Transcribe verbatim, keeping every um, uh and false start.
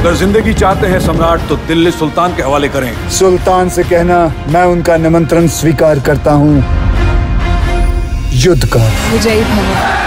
अगर जिंदगी चाहते हैं सम्राट तो दिल्ली सुल्तान के हवाले करें। सुल्तान से कहना मैं उनका निमंत्रण स्वीकार करता हूँ, युद्ध का। विजयी भव।